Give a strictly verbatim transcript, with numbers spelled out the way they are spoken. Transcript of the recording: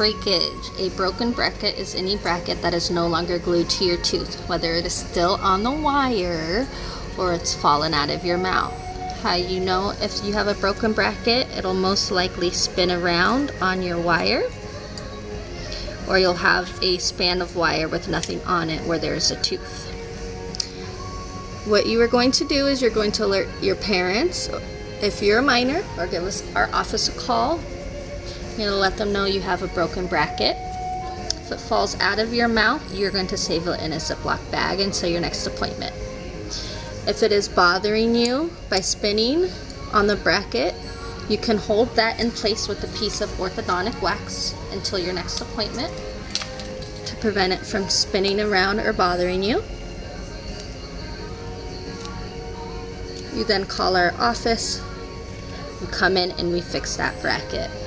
breakage. A broken bracket is any bracket that is no longer glued to your tooth, whether it is still on the wire or it's fallen out of your mouth. How you know if you have a broken bracket? It'll most likely spin around on your wire, or you'll have a span of wire with nothing on it where there's a tooth. What you are going to do is you're going to alert your parents if you're a minor, or give us our office a call. You're going to let them know you have a broken bracket. If it falls out of your mouth, you're going to save it in a Ziploc bag until your next appointment. If it is bothering you by spinning on the bracket, you can hold that in place with a piece of orthodontic wax until your next appointment to prevent it from spinning around or bothering you. You then call our office, you come in, and we fix that bracket.